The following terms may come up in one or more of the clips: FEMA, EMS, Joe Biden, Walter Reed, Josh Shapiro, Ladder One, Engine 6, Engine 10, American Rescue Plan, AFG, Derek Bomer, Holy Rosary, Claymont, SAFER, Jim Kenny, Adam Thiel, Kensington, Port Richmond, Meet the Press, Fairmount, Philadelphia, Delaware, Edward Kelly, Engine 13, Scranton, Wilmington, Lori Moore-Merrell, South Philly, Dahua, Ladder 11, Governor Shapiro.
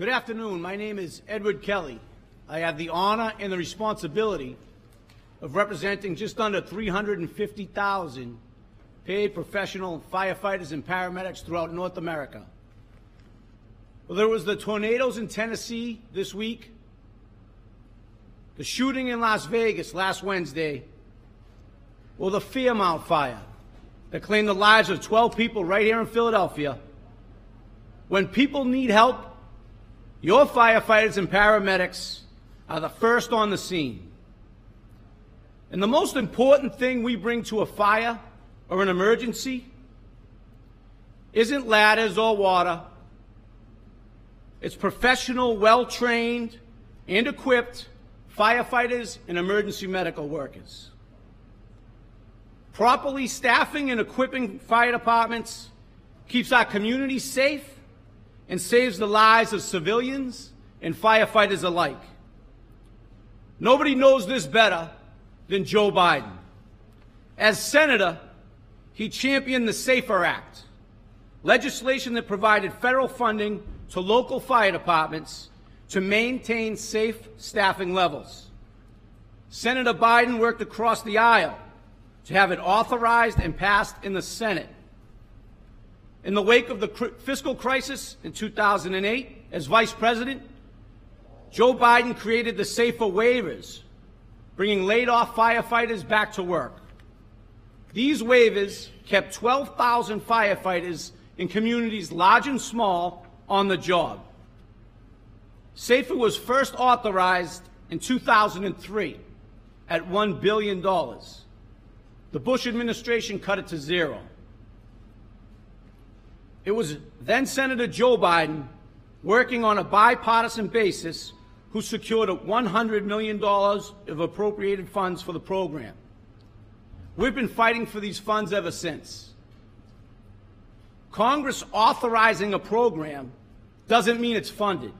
Good afternoon. My name is Edward Kelly. I have the honor and the responsibility of representing just under 350,000 paid professional firefighters and paramedics throughout North America. Well, there was the tornadoes in Tennessee this week, the shooting in Las Vegas last Wednesday, or the Fairmount fire that claimed the lives of 12 people right here in Philadelphia. When people need help, your firefighters and paramedics are the first on the scene. And the most important thing we bring to a fire or an emergency isn't ladders or water. It's professional, well-trained and equipped firefighters and emergency medical workers. Properly staffing and equipping fire departments keeps our community safe and saves the lives of civilians and firefighters alike. Nobody knows this better than Joe Biden. As senator, he championed the SAFER Act, legislation that provided federal funding to local fire departments to maintain safe staffing levels. Senator Biden worked across the aisle to have it authorized and passed in the Senate. In the wake of the fiscal crisis in 2008, as Vice President, Joe Biden created the SAFER waivers, bringing laid-off firefighters back to work. These waivers kept 12,000 firefighters in communities large and small on the job. SAFER was first authorized in 2003 at $1 billion. The Bush administration cut it to zero. It was then Senator Joe Biden, working on a bipartisan basis, who secured $100 million of appropriated funds for the program. We've been fighting for these funds ever since. Congress authorizing a program doesn't mean it's funded.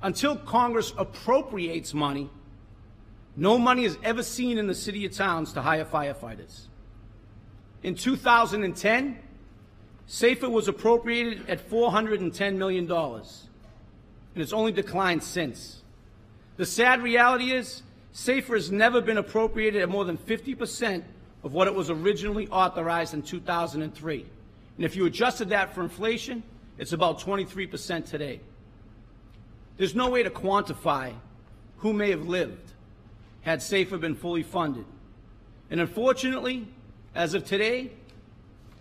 Until Congress appropriates money, no money is ever seen in the city or towns to hire firefighters. In 2010, SAFER was appropriated at $410 million, and it's only declined since. The sad reality is, SAFER has never been appropriated at more than 50% of what it was originally authorized in 2003. And if you adjusted that for inflation, it's about 23% today. There's no way to quantify who may have lived had SAFER been fully funded. And unfortunately, as of today,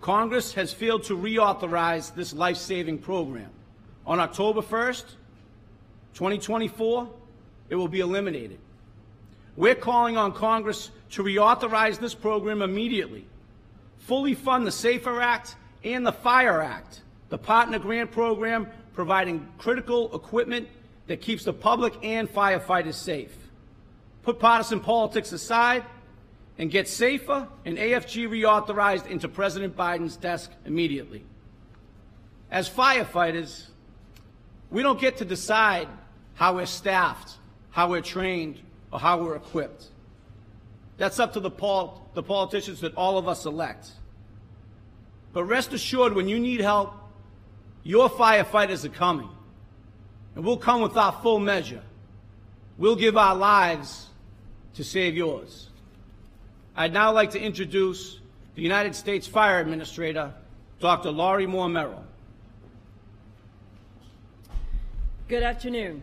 Congress has failed to reauthorize this life-saving program. On October 1st, 2024, it will be eliminated. We're calling on Congress to reauthorize this program immediately, fully fund the SAFER Act and the Fire Act, the partner grant program providing critical equipment that keeps the public and firefighters safe. Put partisan politics aside and get SAFER and AFG reauthorized into President Biden's desk immediately. As firefighters, we don't get to decide how we're staffed, how we're trained, or how we're equipped. That's up to the politicians that all of us elect. But rest assured, when you need help, your firefighters are coming, and we'll come with our full measure. We'll give our lives to save yours. I'd now like to introduce the United States Fire Administrator, Dr. Lori Moore-Merrell. Good afternoon.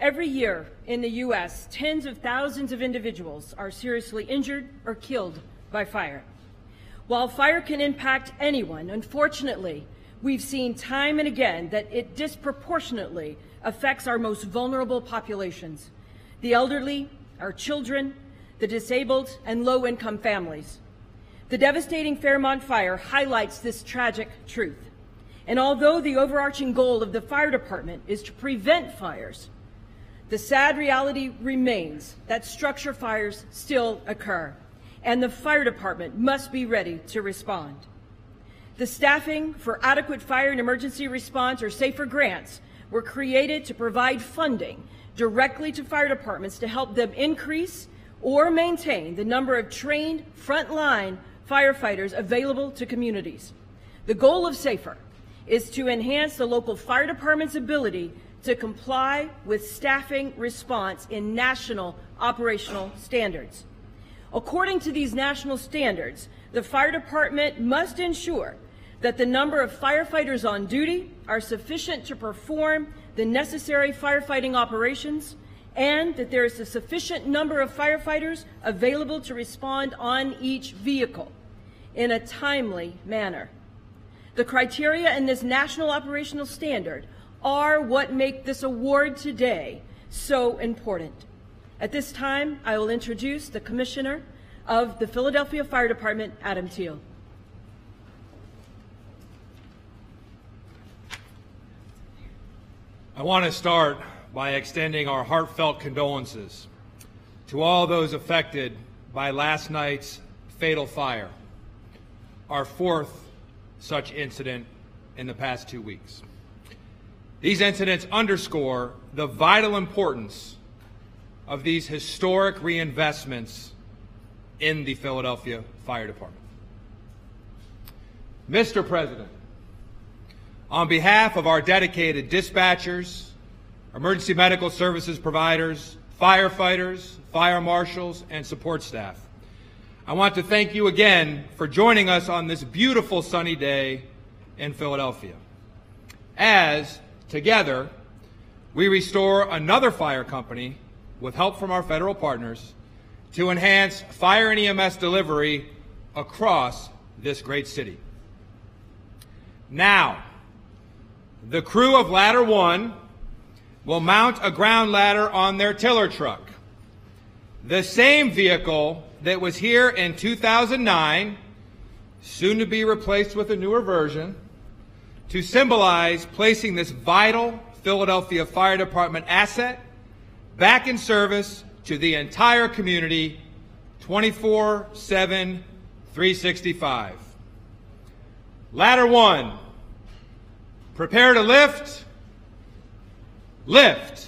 Every year in the U.S., tens of thousands of individuals are seriously injured or killed by fire. While fire can impact anyone, unfortunately, we've seen time and again that it disproportionately affects our most vulnerable populations, the elderly, our children, the disabled, and low-income families. The devastating Fairmount fire highlights this tragic truth. And although the overarching goal of the fire department is to prevent fires, the sad reality remains that structure fires still occur, and the fire department must be ready to respond. The staffing for adequate fire and emergency response, or SAFER grants, were created to provide funding directly to fire departments to help them increase or maintain the number of trained frontline firefighters available to communities. The goal of SAFER is to enhance the local fire department's ability to comply with staffing response in national operational standards. According to these national standards, the fire department must ensure that the number of firefighters on duty are sufficient to perform the necessary firefighting operations, and that there is a sufficient number of firefighters available to respond on each vehicle in a timely manner. The criteria in this national operational standard are what make this award today so important. At this time, I will introduce the Commissioner of the Philadelphia Fire Department, Adam Thiel. I want to start by extending our heartfelt condolences to all those affected by last night's fatal fire, our fourth such incident in the past 2 weeks. These incidents underscore the vital importance of these historic reinvestments in the Philadelphia Fire Department. Mr. President, on behalf of our dedicated dispatchers, emergency medical services providers, firefighters, fire marshals, and support staff, I want to thank you again for joining us on this beautiful sunny day in Philadelphia, as together we restore another fire company with help from our federal partners to enhance fire and EMS delivery across this great city. Now, the crew of Ladder One will mount a ground ladder on their tiller truck, the same vehicle that was here in 2009, soon to be replaced with a newer version, to symbolize placing this vital Philadelphia Fire Department asset back in service to the entire community 24/7, 365. Ladder One, prepare to lift. Lift.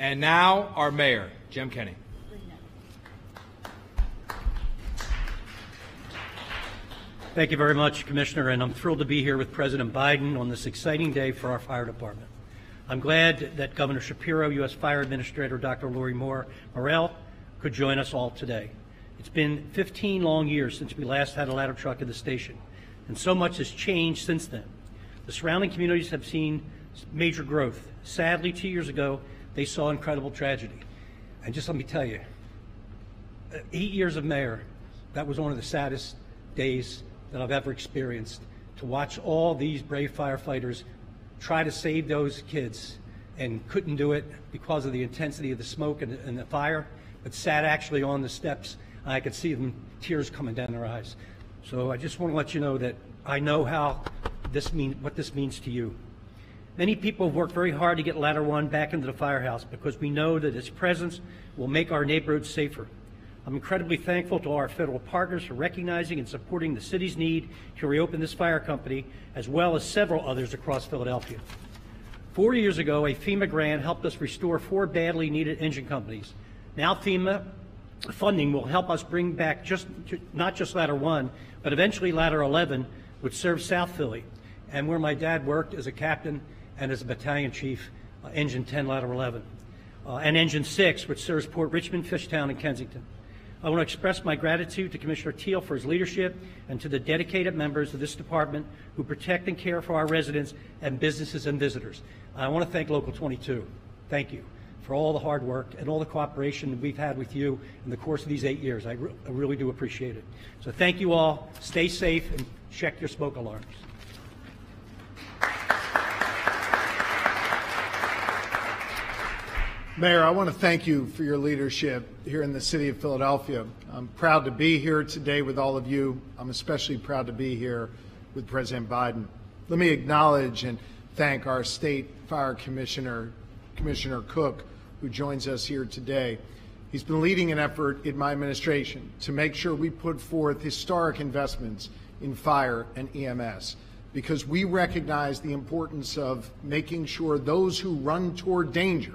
And now, our mayor, Jim Kenny. Thank you very much, Commissioner, and I'm thrilled to be here with President Biden on this exciting day for our fire department. I'm glad that Governor Shapiro, U.S. Fire Administrator Dr. Lori Moore-Merrell could join us all today. It's been 15 long years since we last had a ladder truck at the station, and so much has changed since then. The surrounding communities have seen major growth. Sadly, 2 years ago, they saw incredible tragedy. And just let me tell you, 8 years of mayor, that was one of the saddest days that I've ever experienced, to watch all these brave firefighters try to save those kids and couldn't do it because of the intensity of the smoke and the fire, but sat actually on the steps, and I could see them, tears coming down their eyes. So I just want to let you know that I know how this what this means to you. Many people have worked very hard to get Ladder One back into the firehouse because we know that its presence will make our neighborhoods safer. I'm incredibly thankful to all our federal partners for recognizing and supporting the city's need to reopen this fire company, as well as several others across Philadelphia. 4 years ago, a FEMA grant helped us restore four badly needed engine companies. Now FEMA funding will help us bring back not just Ladder One, but eventually Ladder 11, which serves South Philly, and where my dad worked as a captain and as a battalion chief, Engine 10, Ladder 11, and Engine 6, which serves Port Richmond, Fishtown, and Kensington. I want to express my gratitude to Commissioner Thiel for his leadership and to the dedicated members of this department who protect and care for our residents and businesses and visitors. I want to thank Local 22. Thank you for all the hard work and all the cooperation that we've had with you in the course of these 8 years. I really do appreciate it. So thank you all. Stay safe and check your smoke alarms. Mayor, I want to thank you for your leadership here in the city of Philadelphia. I'm proud to be here today with all of you. I'm especially proud to be here with President Biden. Let me acknowledge and thank our state fire commissioner, Commissioner Cook, who joins us here today. He's been leading an effort in my administration to make sure we put forth historic investments in fire and EMS, because we recognize the importance of making sure those who run toward danger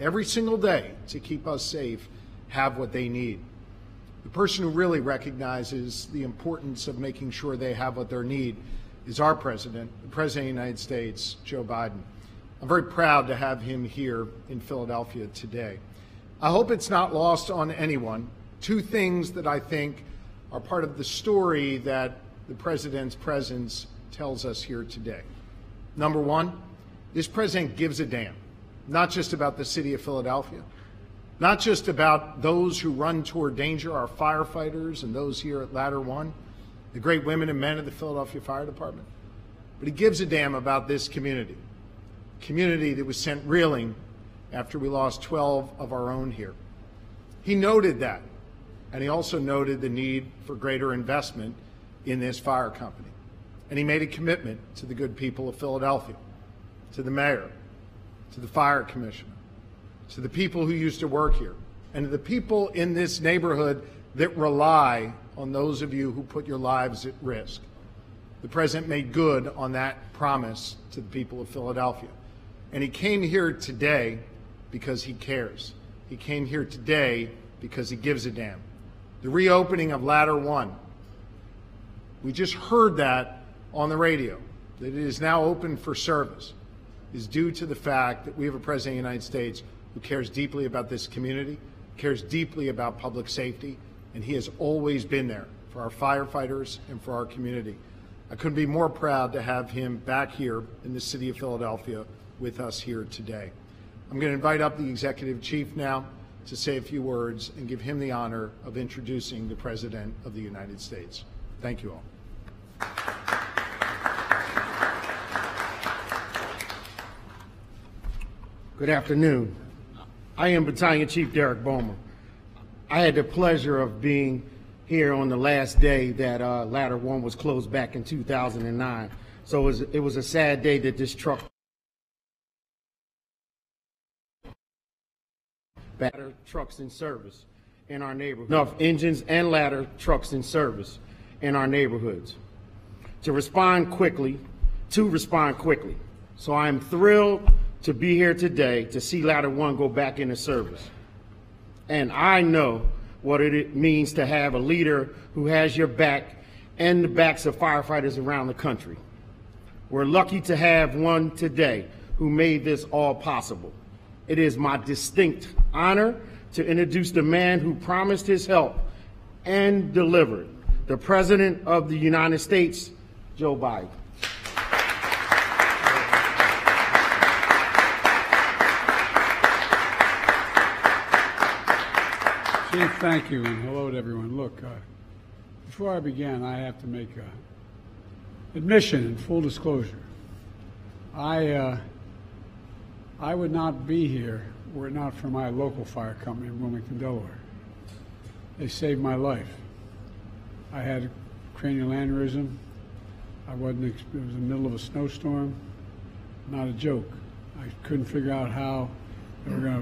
every single day to keep us safe have what they need. The person who really recognizes the importance of making sure they have what they need is our president, the President of the United States, Joe Biden. I'm very proud to have him here in Philadelphia today. I hope it's not lost on anyone two things that I think are part of the story that the president's presence tells us here today. Number one, this president gives a damn, not just about the city of Philadelphia, not just about those who run toward danger, our firefighters and those here at Ladder One, the great women and men of the Philadelphia Fire Department, but he gives a damn about this community, community that was sent reeling after we lost 12 of our own here. He noted that, and he also noted the need for greater investment in this fire company. And he made a commitment to the good people of Philadelphia, to the mayor, to the fire commissioner, to the people who used to work here, and to the people in this neighborhood that rely on those of you who put your lives at risk. The president made good on that promise to the people of Philadelphia. And he came here today because he cares. He came here today because he gives a damn. The reopening of Ladder One, we just heard that on the radio, that it is now open for service, is due to the fact that we have a President of the United States who cares deeply about this community, cares deeply about public safety, and he has always been there for our firefighters and for our community. I couldn't be more proud to have him back here in the city of Philadelphia with us here today. I'm going to invite up the Executive Chief now to say a few words and give him the honor of introducing the President of the United States. Thank you all. Good afternoon. I am Battalion Chief Derek Bomer. I had the pleasure of being here on the last day that Ladder One was closed back in 2009. So it was a sad day that this truck battered trucks in service in our neighborhood. Enough engines and ladder trucks in service in our neighborhoods. To respond quickly. So I am thrilled to be here today to see Ladder One go back into service. And I know what it means to have a leader who has your back and the backs of firefighters around the country. We're lucky to have one today who made this all possible. It is my distinct honor to introduce the man who promised his help and delivered, the President of the United States, Joe Biden. Chief, thank you, and hello to everyone. Look, before I begin, I have to make an admission and full disclosure. I would not be here were it not for my local fire company in Wilmington, Delaware. They saved my life. I had a cranial aneurysm. It was in the middle of a snowstorm. Not a joke. I couldn't figure out how they were going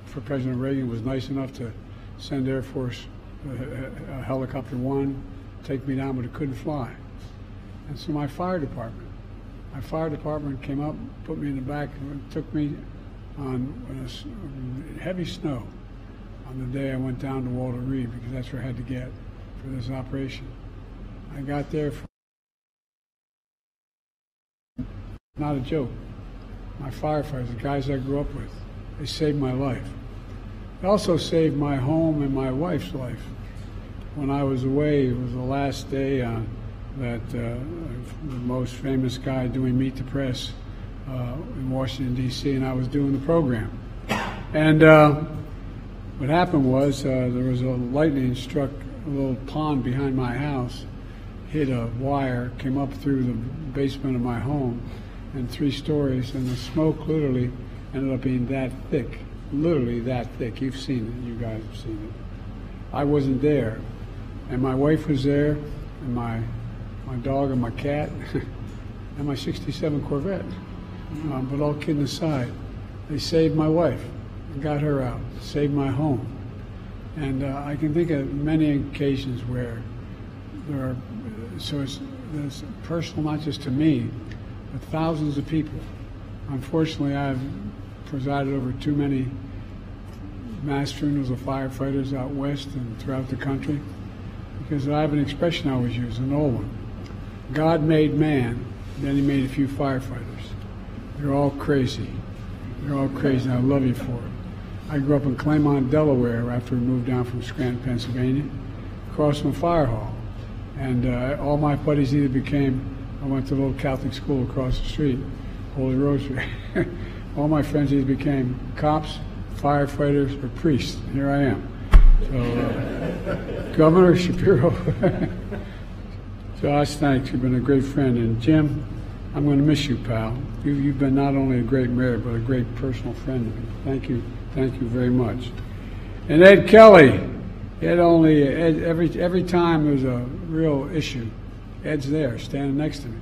to, for President Reagan was nice enough to send Air Force Helicopter One, take me down, but it couldn't fly. And so my fire department came up, put me in the back, and took me on heavy snow on the day I went down to Walter Reed, because that's where I had to get for this operation. I got there for, not a joke, my firefighters, the guys I grew up with, they saved my life. It also saved my home and my wife's life. When I was away, it was the last day on that the most famous guy doing Meet the Press in Washington, D.C., and I was doing the program. And what happened was there was a lightning struck a little pond behind my house, hit a wire, came up through the basement of my home, and 3 stories, and the smoke literally ended up being that thick. Literally that thick. You've seen it. You guys have seen it. I wasn't there, and my wife was there, and my my dog and my cat, and my 67 Corvette. But all kidding aside, they saved my wife and got her out, saved my home. And I can think of many occasions where there are, so it's personal not just to me, but thousands of people. Unfortunately, I've presided over too many mass funerals of firefighters out west and throughout the country, because I have an expression I always use, an old one. God made man, then he made a few firefighters. They're all crazy. They're all crazy, and I love you for it. I grew up in Claymont, Delaware, after we moved down from Scranton, Pennsylvania, across from a fire hall. And all my buddies either became, I went to a little Catholic school across the street, Holy Rosary. All my friends either became cops, firefighters, or priests. Here I am. So, Governor Shapiro, Josh, thanks. You've been a great friend. And Jim, I'm going to miss you, pal. You've been not only a great mayor, but a great personal friend to me. Thank you. Thank you very much. And Ed Kelly. Every time there's a real issue, Ed's there, standing next to me.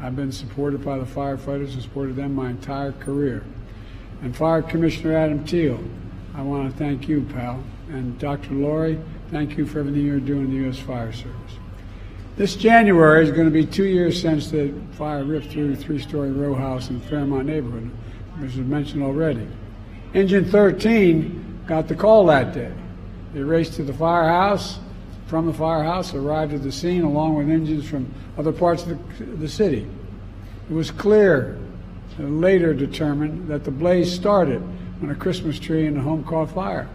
I've been supported by the firefighters and supported them my entire career. And Fire Commissioner Adam Thiel, I want to thank you, pal. And Dr. Lori, thank you for everything you're doing in the U.S. Fire Service. This January is going to be 2 years since the fire ripped through the three-story row house in the Fairmount neighborhood, which was mentioned already. Engine 13 got the call that day. They raced to the firehouse, from the firehouse, arrived at the scene along with engines from other parts of the city. It was clear, later determined, that the blaze started on a Christmas tree and a home caught fire.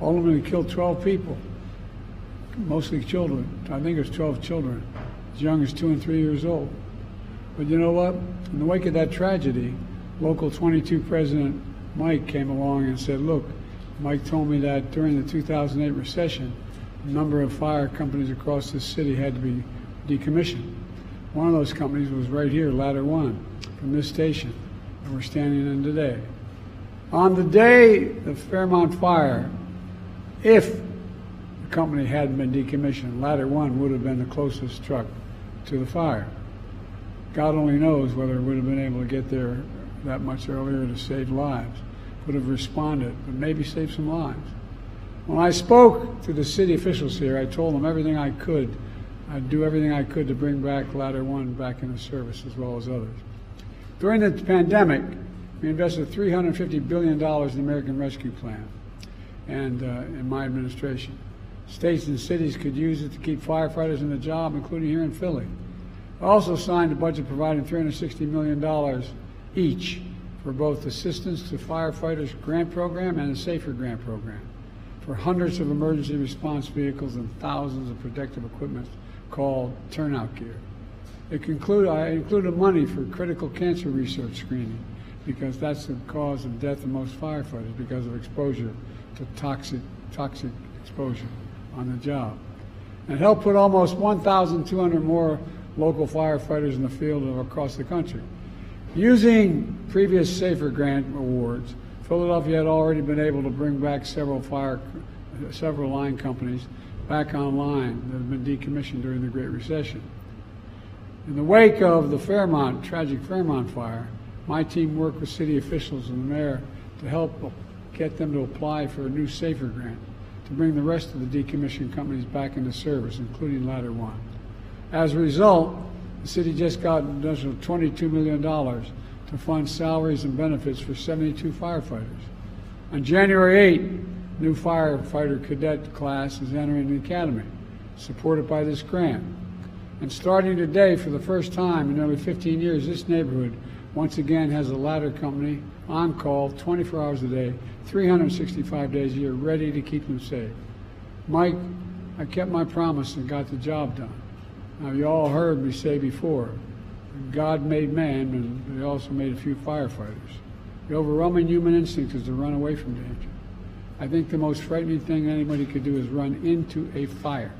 Ultimately killed 12 people, mostly children. I think it was 12 children, as young as 2 and 3 years old. But you know what? In the wake of that tragedy, Local 22 President Mike came along and said, look, Mike told me that during the 2008 recession, a number of fire companies across this city had to be decommissioned. One of those companies was right here, Ladder One, from this station that we're standing in today. On the day of Fairmount Fire, if the company hadn't been decommissioned, Ladder One would have been the closest truck to the fire. God only knows whether it would have been able to get there that much earlier to save lives, would have responded, but maybe saved some lives. When I spoke to the city officials here, I told them everything I could. I'd do everything I could to bring back Ladder One back into service as well as others. During the pandemic, we invested $350 billion in the American Rescue Plan and in my administration. States and cities could use it to keep firefighters in the job, including here in Philly. I also signed a budget providing $360 million each for both Assistance to Firefighters Grant Program and the SAFER Grant Program for hundreds of emergency response vehicles and thousands of protective equipment called turnout gear. I included money for critical cancer research screening because that's the cause of death of most firefighters because of exposure to toxic exposure on the job. And helped put almost 1,200 more local firefighters in the field and across the country. Using previous SAFER grant awards, Philadelphia had already been able to bring back several line companies back online that had been decommissioned during the Great Recession. In the wake of the tragic Fairmount fire, my team worked with city officials and the mayor to help get them to apply for a new SAFER grant to bring the rest of the decommissioned companies back into service, including Ladder One. As a result, the city just got an additional $22 million to fund salaries and benefits for 72 firefighters. On January 8, a new firefighter cadet class is entering the academy, supported by this grant. And starting today, for the first time in nearly 15 years, this neighborhood once again has a ladder company on call 24 hours a day, 365 days a year, ready to keep them safe. Mike, I kept my promise and got the job done. Now, you all heard me say before, God made man, and he also made a few firefighters. The overwhelming human instinct is to run away from danger. I think the most frightening thing anybody could do is run into a fire.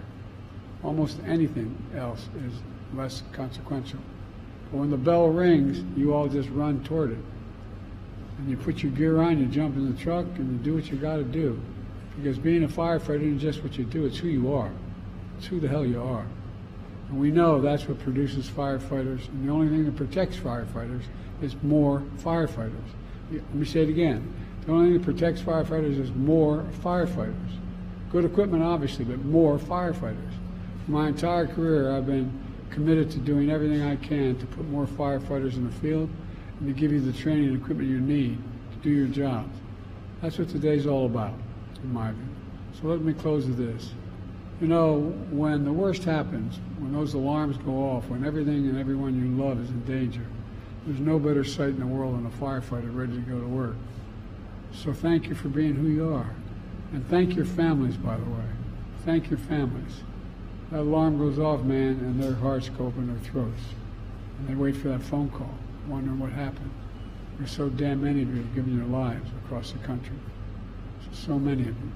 Almost anything else is less consequential. But when the bell rings, you all just run toward it. And you put your gear on, you jump in the truck, and you do what you got to do. Because being a firefighter isn't just what you do, it's who you are. It's who the hell you are. And we know that's what produces firefighters, and the only thing that protects firefighters is more firefighters. Let me say it again. The only thing that protects firefighters is more firefighters. Good equipment, obviously, but more firefighters. For my entire career, I've been committed to doing everything I can to put more firefighters in the field and to give you the training and equipment you need to do your jobs. That's what today's all about, in my view. So let me close with this. You know, when the worst happens, when those alarms go off, when everything and everyone you love is in danger, there's no better sight in the world than a firefighter ready to go to work. So thank you for being who you are. And thank your families, by the way. Thank your families. That alarm goes off, man, and their hearts go up in their throats. And they wait for that phone call, wondering what happened. There's so damn many of you have given your lives across the country. So many of you.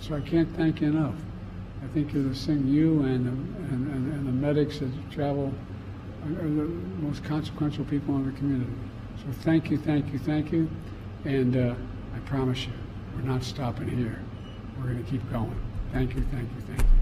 So I can't thank you enough. I think you're the thing, you and the medics that travel are the most consequential people in the community. So thank you, thank you, thank you. And I promise you, we're not stopping here. We're going to keep going. Thank you, thank you, thank you.